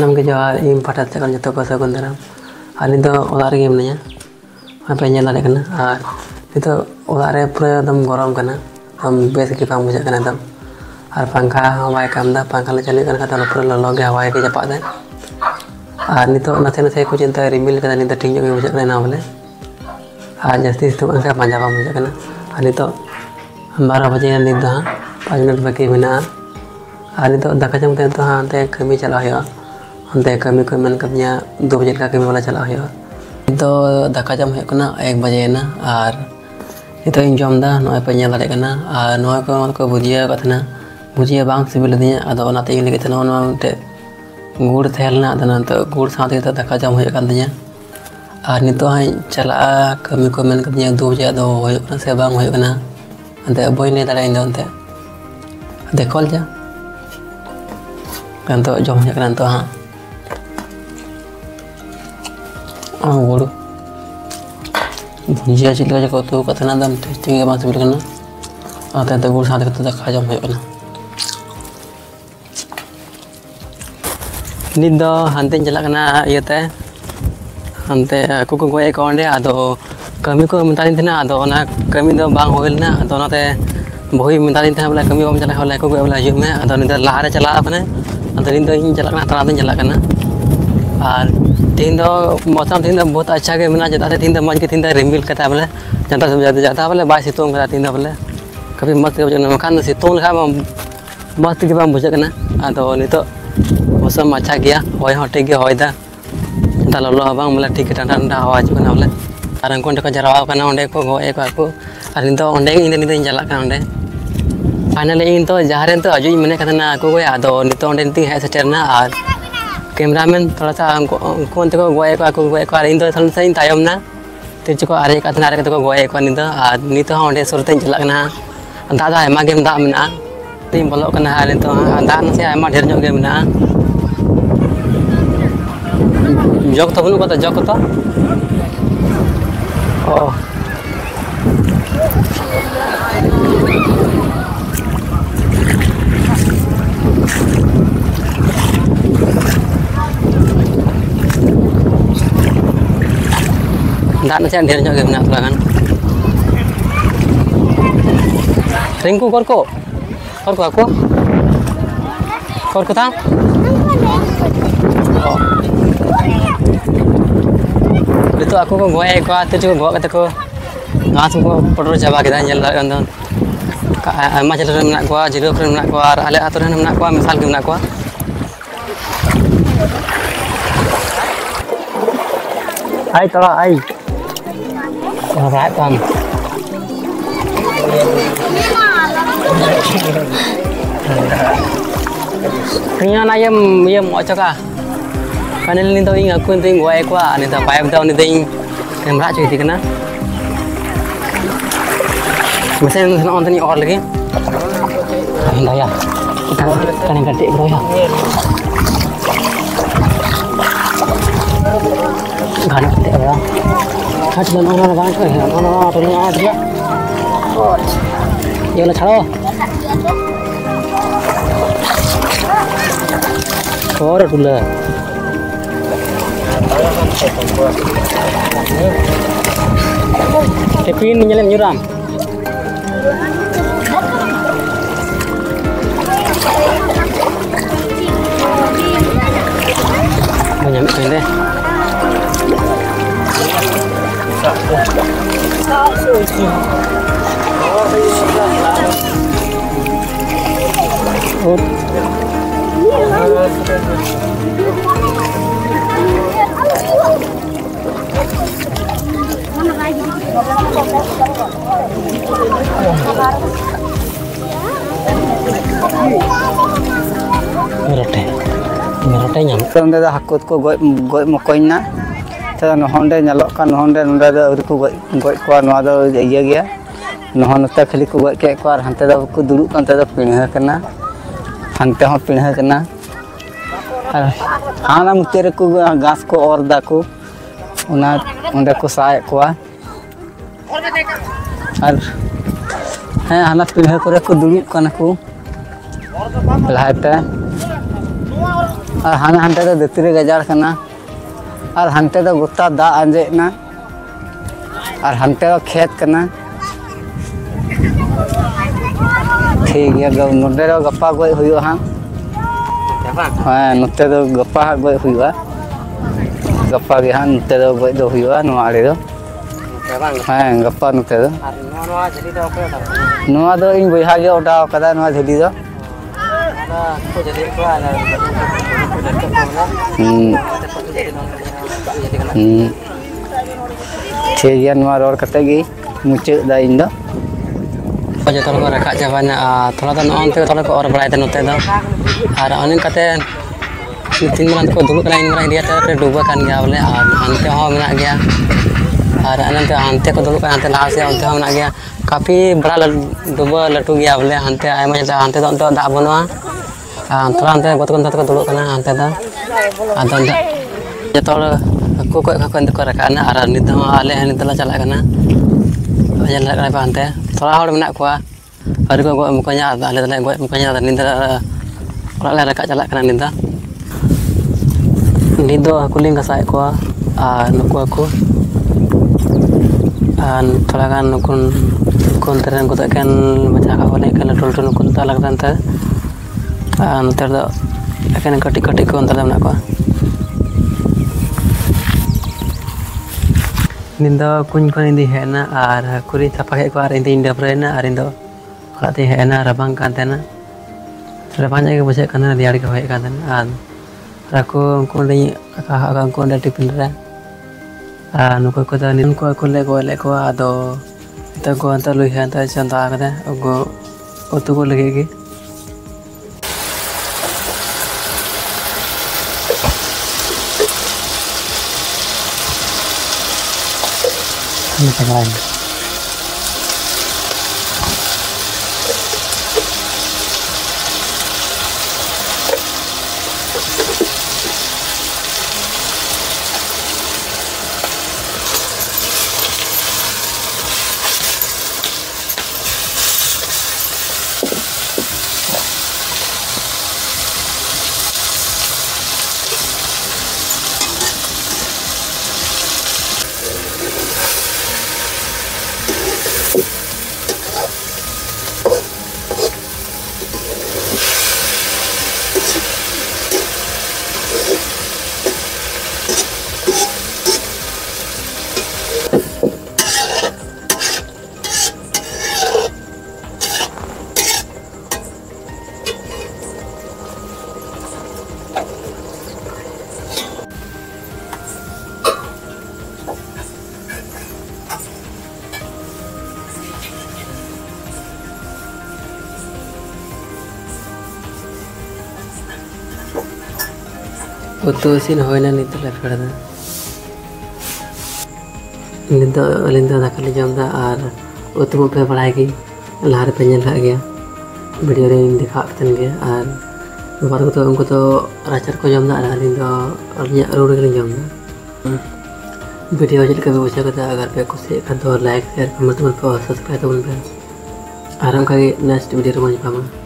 सामने जो पाटा जो को सागुन दाराम और नितारे मनाया पे नितारे पूरा गरम आम बेस बाम बुझाना एकदम और पंखा हवाए कामदा पंखा ले चालू पूरा लगे हवाए के जपादा और नित नाते नाते कुछ रिमिल नित ठीक जो बुझाना बोले और जस्ती पंखा पाजा बाम बुझाना और नित 12 बजे नित हाँ 5 मिनट बाकी मेरा और नित दाका जम तो हाँ अंत कमी चला अंत कमी को मन कदमी 2 बजे कमी वाला चला नित दाका जम 1 बजे और नित जम पे दाको भुजिया भुजिया बांग सिबिलदी अदे लगे मिट्टे गुड़ तेलना गुड़ साथ दाका जम और नित चला कमी को मन कदमी 2 बजे से बांग अंते बन लै दाते देखल जा जम नितो हाँ गुड़ भुजिया चिल्का जो उतु टेस्टिंग बात सिबिलना गुड़ साथ दाका जम नित हानते चलना इते हानते हाकू को गए कमी को मतानी कमी दो बांग होलना भई मतानी बोले कमी बाम चला बोले हाकू बोले हजू में नित लारे चला नित चलना तड़ाते चलना और तीन मौसम तीन बहुत अच्छा के मेरा चेदा तीन मज़ के तीन रिमिल करता बोले ज्यादा बोले बै सितों तीन बोले कभी मस्त बुझे सितों लेखा मस्त बाम बुझाना नित मौसम अच्छा गया हवा ठीक है हवा ललो बोले ठीक ठंडा ठंडा हवा हजना बोले और उनको को जरावाना गो और नित चलना फाइनली इन जहाँ हजू मेने नित हे सेटेरना और कैमरामैन थोड़ा सा उनको गए इन तयमना तिरचु को आरज को गए नित सुरते चलना दादा दाग मेरा तीन बोलो दाग ना ढेर जो जग तो बनू कता जग तो दाग ना ढेर जो मेरा थोड़ा गान रिंकू करको था नित आको को गए तिरचु गए को घास को पटर चाबा चलो में जिरो और आले आतो मिसाल के आई तड़ा आई ना ये मचका फाइनल नित हाकू नित गए नित पाइप दो नित कैमरा चुकी मसे अंतनी और लगे ये छाड़ो और टूला टिफिन निराम हाकू को गज मकना को गज को नाते खाली को गज के हानते दुड़ब पिढ़ाकना हानते पिढ़ाकना हाना मुचाद घास को औरदा को साए को हाना पिढ़ा को दुड़ब लहाते और हाने हानते दो दितरी गजार करना और हानते दो गुत्ता दा आंजे ना और हानते दो खेत करना ठीक है गो नोटे दो गप्पा कोई हुई हो हाँ हाँ नोटे दो गप्पा कोई हुई हो गप्पा के हाँ नोटे दो कोई दो हुई हो नो आरे दो हाँ गप्पा नोटे दो नो दो इन बिहार के उठाओ कदा नो झली दो ठीक है ना रोड करते गई मुझे दाइन दो जो थोड़ा को रखा चावना थोड़ा तो नॉन थे थोड़ा को और बढ़ाए थे नोटे दो और अनेक कते तीन बार को दुबक लाइन बनाई दिया था फिर डूबा कान गया वाले और आंते हो बना गया और अनेक आंते को दुबक आंते लाल से आंते हो बना गया काफी बड़ा डूबा लटू गया वाले आंते आए मजे आंते तो उनका दाब बनवा थोड़ा आंते बहुत कम तो दुबक ना आंते था आंते जो थोड़ा को को रखा ना और नितम आले नितला चला करना मजे लग रहा है आंते थोड़ा और बना कुआ और को मुकन्या आले तले मुकन्या निंदा और ले रखा चला करना निंदा निदो कुलिंग कसाय कुआ आ नुकुआ को थोड़ा गान नुकुन कुन तरह को तो कैन बचा का बोले कैन टोल टोल नुकुन तो लगता है अंतर तो कैन कटी कटी को अंतर दमना को निंदा कुन को निंदी है ना आर कुरी थपके को आर इंदी इंदा पर है ना आर इंदो खाते है ना रबांग कांते ना रबांग जगह बचे कन्ना दियार के होए कांते ना आर aku kuli kakak aku ada di pindahan nuku aku tadi nuku aku lego ado itu aku antar luihan tadi contoh aku dah aku itu aku lagi ini tengah उतोसिन होइना नितला फेड़दा निंदा अलिंदा दाखले जमदा आर उतमु पे पढ़ाई की लहार पे नेला गया वीडियो रे दिखा तन गया आर बारको तो उनको तो राचर को जमदा आर अलिंदा अलिया रोड के जमदा वीडियो जल के बोचा करता अगर पे कुछ एक तो लाइक शेयर कमेंट और सब्सक्राइब तो बन पे आराम का नेक्स्ट वीडियो में पामा।